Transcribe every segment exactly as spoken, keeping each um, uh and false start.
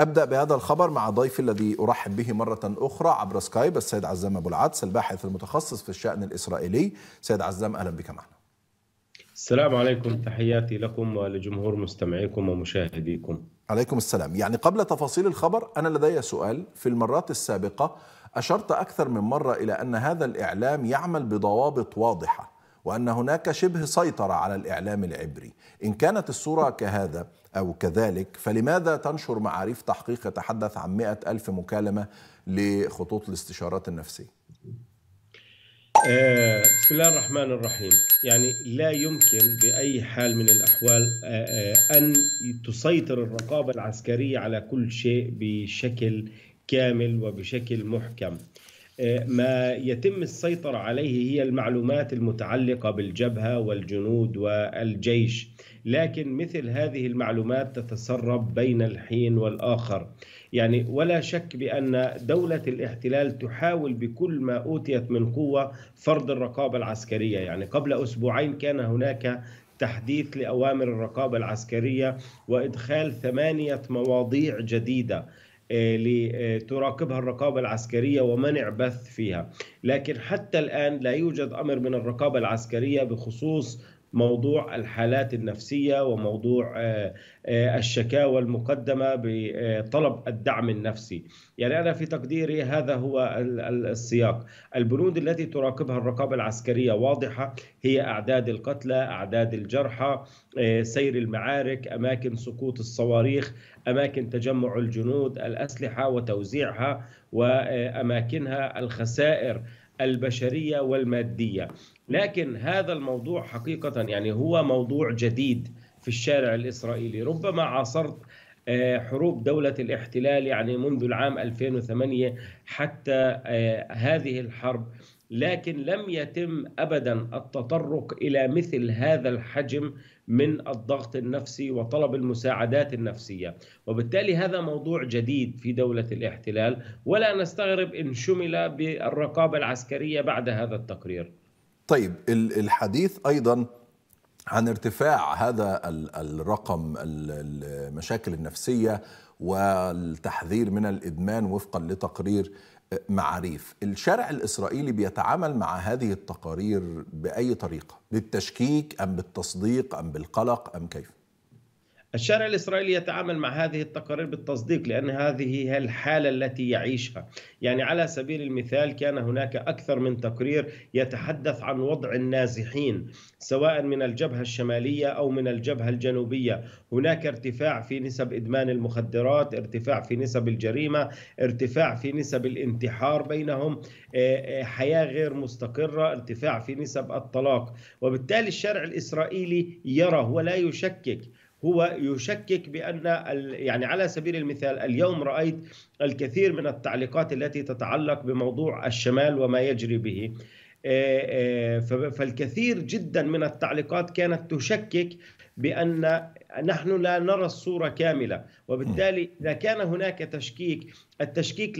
أبدأ بهذا الخبر مع ضيفي الذي أرحب به مرة أخرى عبر سكايب، السيد عزام أبو العدس الباحث المتخصص في الشأن الإسرائيلي. سيد عزام، أهلا بك معنا. السلام عليكم، تحياتي لكم ولجمهور مستمعيكم ومشاهديكم. عليكم السلام. يعني قبل تفاصيل الخبر أنا لدي سؤال، في المرات السابقة أشرت أكثر من مرة إلى أن هذا الإعلام يعمل بضوابط واضحة وأن هناك شبه سيطرة على الإعلام العبري. إن كانت الصورة كهذا أو كذلك، فلماذا تنشر معاريف تحقيق يتحدث عن مئة ألف مكالمة لخطوط الاستشارات النفسية؟ آه بسم الله الرحمن الرحيم. يعني لا يمكن بأي حال من الأحوال آه آه أن تسيطر الرقابة العسكرية على كل شيء بشكل كامل وبشكل محكم. ما يتم السيطرة عليه هي المعلومات المتعلقة بالجبهة والجنود والجيش، لكن مثل هذه المعلومات تتسرب بين الحين والآخر. يعني ولا شك بأن دولة الاحتلال تحاول بكل ما أوتيت من قوة فرض الرقابة العسكرية. يعني قبل أسبوعين كان هناك تحديث لأوامر الرقابة العسكرية وإدخال ثمانية مواضيع جديدة لتراقبها الرقابة العسكرية ومنع بث فيها، لكن حتى الآن لا يوجد أمر من الرقابة العسكرية بخصوص موضوع الحالات النفسية وموضوع الشكاوى المقدمة بطلب الدعم النفسي. يعني أنا في تقديري هذا هو السياق. البنود التي تراقبها الرقابة العسكرية واضحة، هي أعداد القتلى، أعداد الجرحى، سير المعارك، أماكن سقوط الصواريخ، أماكن تجمع الجنود، الأسلحة وتوزيعها وأماكنها، الخسائر البشرية والمادية. لكن هذا الموضوع حقيقة يعني هو موضوع جديد في الشارع الإسرائيلي. ربما عاصرت حروب دولة الاحتلال يعني منذ العام ألفين وثمانية حتى هذه الحرب، لكن لم يتم أبدا التطرق إلى مثل هذا الحجم من الضغط النفسي وطلب المساعدات النفسية، وبالتالي هذا موضوع جديد في دولة الاحتلال، ولا نستغرب إن شمل بالرقابة العسكرية بعد هذا التقرير. طيب، الحديث أيضا عن ارتفاع هذا الرقم المشاكل النفسية والتحذير من الإدمان وفقا لتقرير معاريف. الشارع الإسرائيلي بيتعامل مع هذه التقارير بأي طريقة؟ بالتشكيك أم بالتصديق أم بالقلق أم كيف؟ الشارع الإسرائيلي يتعامل مع هذه التقارير بالتصديق، لأن هذه هي الحالة التي يعيشها. يعني على سبيل المثال كان هناك أكثر من تقرير يتحدث عن وضع النازحين سواء من الجبهة الشمالية أو من الجبهة الجنوبية. هناك ارتفاع في نسب إدمان المخدرات، ارتفاع في نسب الجريمة، ارتفاع في نسب الانتحار بينهم، حياة غير مستقرة، ارتفاع في نسب الطلاق. وبالتالي الشارع الإسرائيلي يرى ولا يشكك. هو يشكك بأن يعني على سبيل المثال اليوم رأيت الكثير من التعليقات التي تتعلق بموضوع الشمال وما يجري به، فالكثير جدا من التعليقات كانت تشكك بأن نحن لا نرى الصورة كاملة. وبالتالي إذا كان هناك تشكيك، التشكيك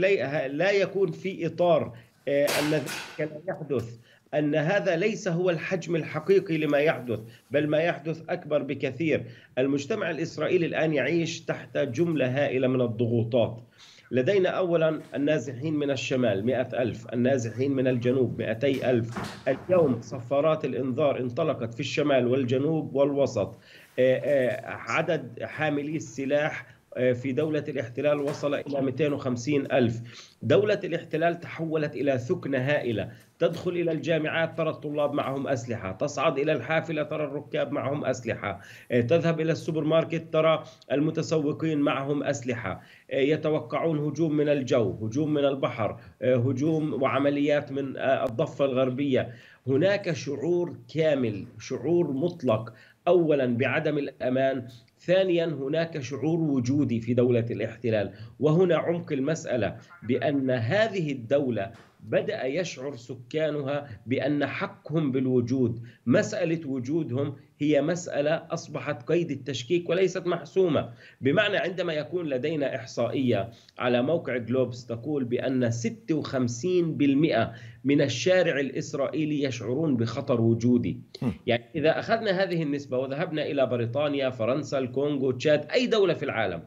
لا يكون في إطار الذي كان يحدث، أن هذا ليس هو الحجم الحقيقي لما يحدث، بل ما يحدث أكبر بكثير. المجتمع الإسرائيلي الآن يعيش تحت جملة هائلة من الضغوطات. لدينا أولا النازحين من الشمال مئة ألف، النازحين من الجنوب مئتي ألف. اليوم صفارات الإنذار انطلقت في الشمال والجنوب والوسط. عدد حاملي السلاح في دولة الاحتلال وصل إلى مئتين وخمسين ألف. دولة الاحتلال تحولت إلى ثكنة هائلة. تدخل إلى الجامعات ترى الطلاب معهم أسلحة، تصعد إلى الحافلة ترى الركاب معهم أسلحة، تذهب إلى السوبر ماركت ترى المتسوقين معهم أسلحة، يتوقعون هجوم من الجو، هجوم من البحر، هجوم وعمليات من الضفة الغربية. هناك شعور كامل، شعور مطلق، أولا بعدم الأمان، ثانيا هناك شعور وجودي في دولة الاحتلال. وهنا عمق المسألة، بأن هذه الدولة بدأ يشعر سكانها بأن حقهم بالوجود، مسألة وجودهم هي مسألة أصبحت قيد التشكيك وليست محسومة. بمعنى عندما يكون لدينا إحصائية على موقع جلوبس تقول بأن ستة وخمسين بالمئة من الشارع الإسرائيلي يشعرون بخطر وجودي. يعني إذا أخذنا هذه النسبة وذهبنا إلى بريطانيا، فرنسا، الكونغو، تشاد، أي دولة في العالم،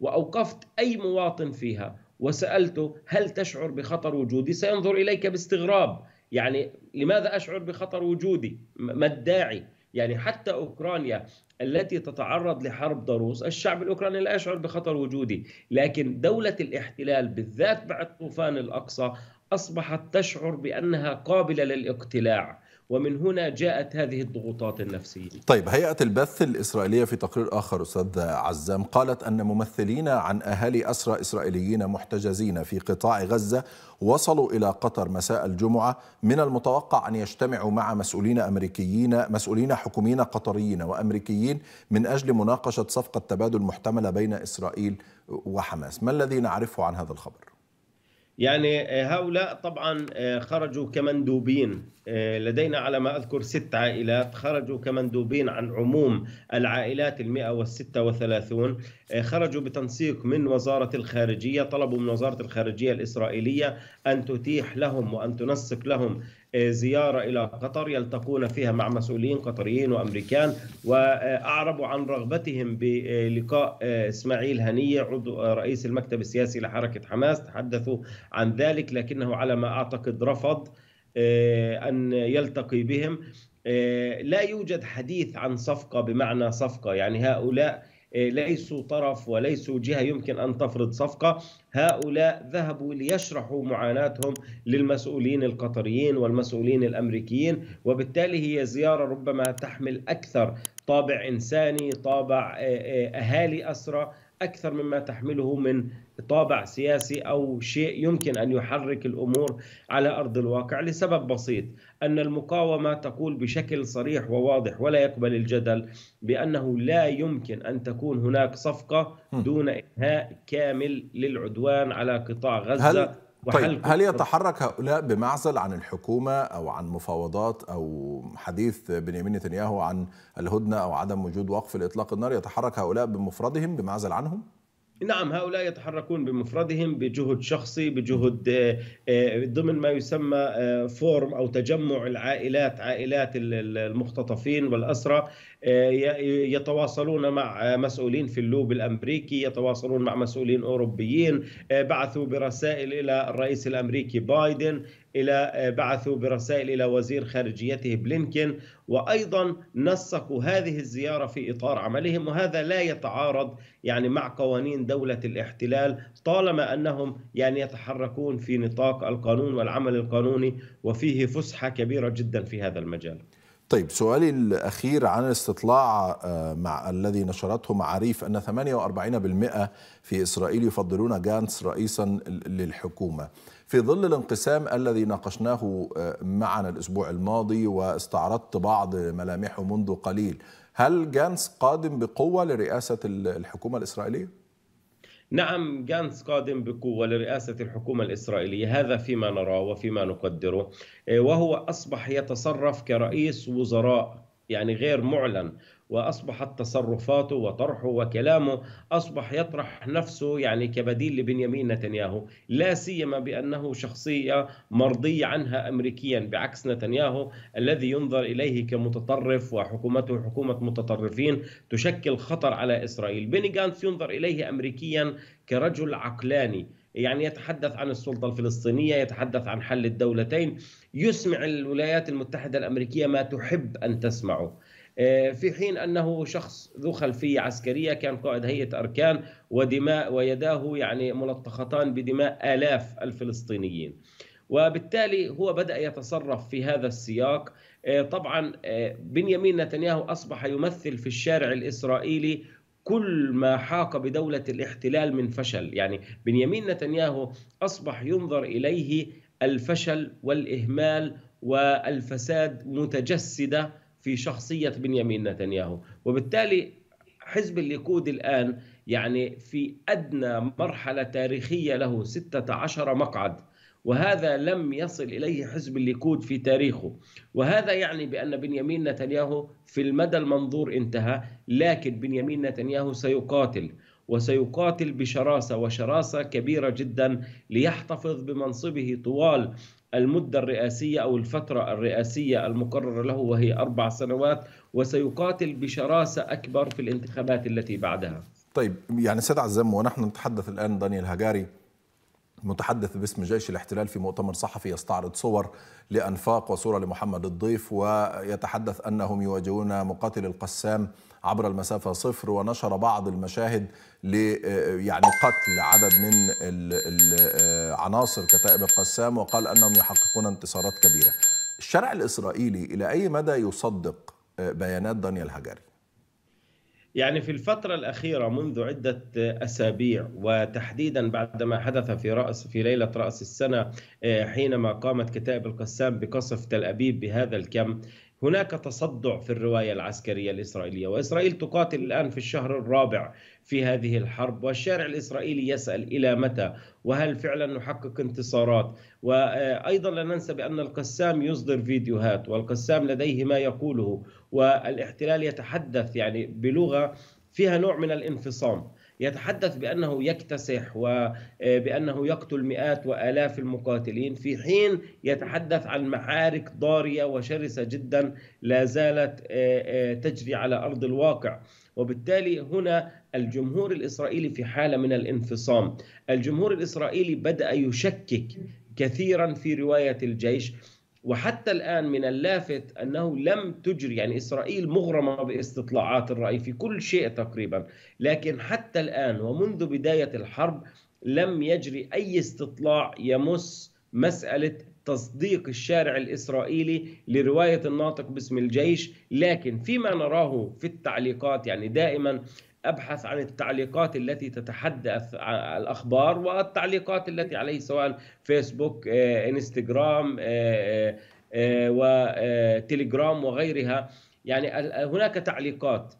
وأوقفت أي مواطن فيها وسألته هل تشعر بخطر وجودي سينظر إليك باستغراب، يعني لماذا أشعر بخطر وجودي؟ ما الداعي؟ يعني حتى أوكرانيا التي تتعرض لحرب ضروس، الشعب الأوكراني لا يشعر بخطر وجودي، لكن دولة الاحتلال بالذات بعد طوفان الأقصى أصبحت تشعر بأنها قابلة للاقتلاع، ومن هنا جاءت هذه الضغوطات النفسية. طيب، هيئة البث الإسرائيلية في تقرير آخر أستاذ عزام قالت أن ممثلين عن أهالي أسرى إسرائيليين محتجزين في قطاع غزة وصلوا إلى قطر مساء الجمعة، من المتوقع أن يجتمعوا مع مسؤولين أمريكيين مسؤولين حكوميين قطريين وأمريكيين من أجل مناقشة صفقة تبادل محتملة بين إسرائيل وحماس. ما الذي نعرفه عن هذا الخبر؟ يعني هؤلاء طبعا خرجوا كمندوبين، لدينا على ما أذكر ست عائلات خرجوا كمندوبين عن عموم العائلات المئة والستة وثلاثون، خرجوا بتنسيق من وزارة الخارجية، طلبوا من وزارة الخارجية الإسرائيلية أن تتيح لهم وأن تنسق لهم زيارة إلى قطر يلتقون فيها مع مسؤولين قطريين وأمريكان، وأعربوا عن رغبتهم بلقاء إسماعيل هنية عضو رئيس المكتب السياسي لحركة حماس، تحدثوا عن ذلك لكنه على ما أعتقد رفض أن يلتقي بهم. لا يوجد حديث عن صفقة بمعنى صفقة، يعني هؤلاء ليسوا طرف وليسوا جهة يمكن أن تفرض صفقة، هؤلاء ذهبوا ليشرحوا معاناتهم للمسؤولين القطريين والمسؤولين الأمريكيين، وبالتالي هي زيارة ربما تحمل أكثر طابع إنساني، طابع أهالي أسرى، أكثر مما تحمله من طابع سياسي أو شيء يمكن أن يحرك الأمور على أرض الواقع، لسبب بسيط أن المقاومة تقول بشكل صريح وواضح ولا يقبل الجدل بأنه لا يمكن أن تكون هناك صفقة دون إنهاء كامل للعدوان على قطاع غزة. هل... طيب هل يتحرك هؤلاء بمعزل عن الحكومة أو عن مفاوضات أو حديث بنيامين نتنياهو عن الهدنة أو عدم وجود وقف لإطلاق النار؟ يتحرك هؤلاء بمفردهم بمعزل عنهم؟ نعم، هؤلاء يتحركون بمفردهم بجهد شخصي، بجهد ضمن ما يسمى فورم أو تجمع العائلات، عائلات المختطفين والأسرى، يتواصلون مع مسؤولين في اللوب الأمريكي، يتواصلون مع مسؤولين أوروبيين، بعثوا برسائل إلى الرئيس الأمريكي بايدن، إلى بعثوا برسائل إلى وزير خارجيته بلينكين، وأيضا نسقوا هذه الزيارة في إطار عملهم، وهذا لا يتعارض يعني مع قوانين دولة الاحتلال طالما أنهم يعني يتحركون في نطاق القانون والعمل القانوني، وفيه فسحة كبيرة جدا في هذا المجال. طيب، سؤالي الأخير عن الاستطلاع مع الذي نشرته معاريف أن ثمانية وأربعين بالمئة في إسرائيل يفضلون جانس رئيسا للحكومة، في ظل الانقسام الذي ناقشناه معنا الأسبوع الماضي واستعرضت بعض ملامحه منذ قليل، هل جانس قادم بقوة لرئاسة الحكومة الإسرائيلية؟ نعم، جانس قادم بقوة لرئاسة الحكومة الإسرائيلية، هذا فيما نراه وفيما نقدره، وهو أصبح يتصرف كرئيس وزراء يعني غير معلن، وأصبحت تصرفاته وطرحه وكلامه أصبح يطرح نفسه يعني كبديل لبنيامين نتنياهو، لا سيما بأنه شخصية مرضية عنها أمريكيا بعكس نتنياهو الذي ينظر إليه كمتطرف وحكومته حكومة متطرفين تشكل خطر على إسرائيل. بني جانس ينظر إليه أمريكيا كرجل عقلاني، يعني يتحدث عن السلطة الفلسطينية، يتحدث عن حل الدولتين، يسمع الولايات المتحدة الأمريكية ما تحب أن تسمعه، في حين أنه شخص ذو خلفية عسكرية، كان قائد هيئة أركان ودماء ويداه يعني ملطختان بدماء آلاف الفلسطينيين، وبالتالي هو بدأ يتصرف في هذا السياق. طبعا بنيامين نتنياهو أصبح يمثل في الشارع الإسرائيلي كل ما حاق بدولة الاحتلال من فشل، يعني بنيامين نتنياهو أصبح ينظر إليه الفشل والإهمال والفساد متجسدة في شخصية بنيامين نتنياهو، وبالتالي حزب الليكود الآن يعني في أدنى مرحلة تاريخية له ستة عشر مقعد، وهذا لم يصل إليه حزب الليكود في تاريخه، وهذا يعني بأن بنيامين نتنياهو في المدى المنظور انتهى، لكن بنيامين نتنياهو سيقاتل وسيقاتل بشراسة وشراسة كبيرة جدا ليحتفظ بمنصبه طوال المدة الرئاسية أو الفترة الرئاسية المقررة له وهي أربع سنوات، وسيقاتل بشراسة أكبر في الانتخابات التي بعدها. طيب يعني سيد عزام، ونحن نتحدث الآن دانيال هجاري متحدث باسم جيش الاحتلال في مؤتمر صحفي يستعرض صور لأنفاق وصورة لمحمد الضيف، ويتحدث أنهم يواجهون مقاتل القسام عبر المسافة صفر، ونشر بعض المشاهد ل يعني قتل عدد من عناصر كتائب القسام، وقال أنهم يحققون انتصارات كبيرة. الشارع الإسرائيلي إلى أي مدى يصدق بيانات دانيال هجاري؟ يعني في الفترة الأخيرة منذ عدة أسابيع، وتحديدا بعد ما حدث في رأس في ليلة رأس السنة حينما قامت كتائب القسام بقصف تل أبيب بهذا الكم، هناك تصدع في الرواية العسكرية الإسرائيلية، وإسرائيل تقاتل الآن في الشهر الرابع في هذه الحرب، والشارع الإسرائيلي يسأل إلى متى وهل فعلا نحقق انتصارات. وأيضا لا ننسى بأن القسام يصدر فيديوهات، والقسام لديه ما يقوله، والاحتلال يتحدث يعني بلغة فيها نوع من الانفصام، يتحدث بأنه يكتسح وبأنه يقتل مئات وآلاف المقاتلين، في حين يتحدث عن معارك ضارية وشرسة جدا لا زالت تجري على أرض الواقع. وبالتالي هنا الجمهور الإسرائيلي في حالة من الانفصام. الجمهور الإسرائيلي بدأ يشكك كثيرا في رواية الجيش، وحتى الآن من اللافت أنه لم تجري، يعني إسرائيل مغرمة باستطلاعات الرأي في كل شيء تقريبا، لكن حتى الآن ومنذ بداية الحرب لم يجري أي استطلاع يمس مسألة تصديق الشارع الإسرائيلي لرواية الناطق باسم الجيش. لكن فيما نراه في التعليقات، يعني دائما أبحث عن التعليقات التي تتحدث عن الأخبار والتعليقات التي عليه سواء فيسبوك، إنستغرام وتليجرام وغيرها، يعني هناك تعليقات.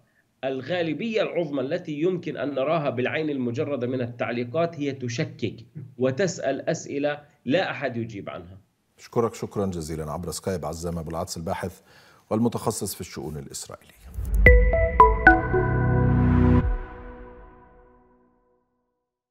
الغالبية العظمى التي يمكن أن نراها بالعين المجردة من التعليقات هي تشكك وتسأل أسئلة لا أحد يجيب عنها. أشكرك شكرا جزيلا عبر سكايب عزام أبو العدس، الباحث والمتخصص في الشؤون الإسرائيلية.